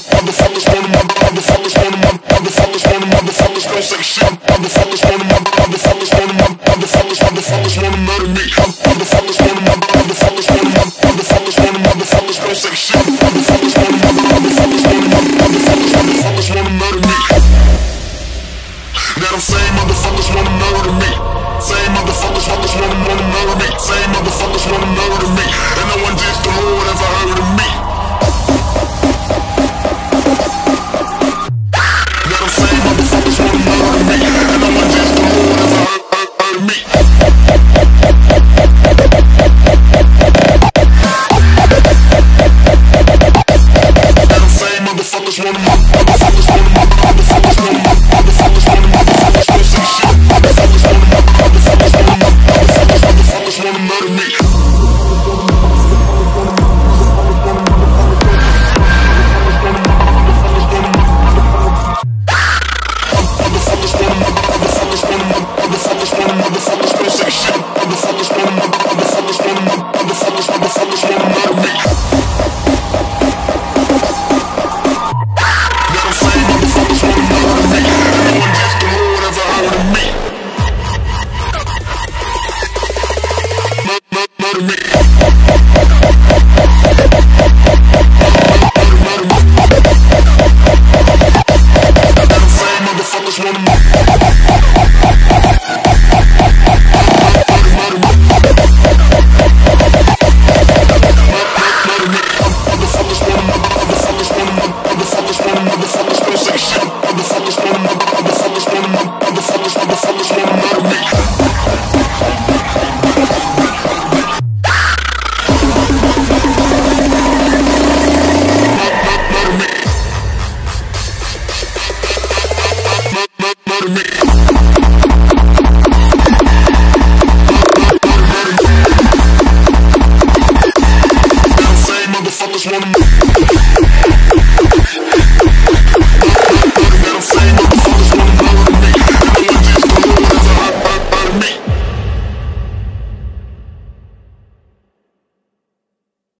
Motherfuckers wanna murder me.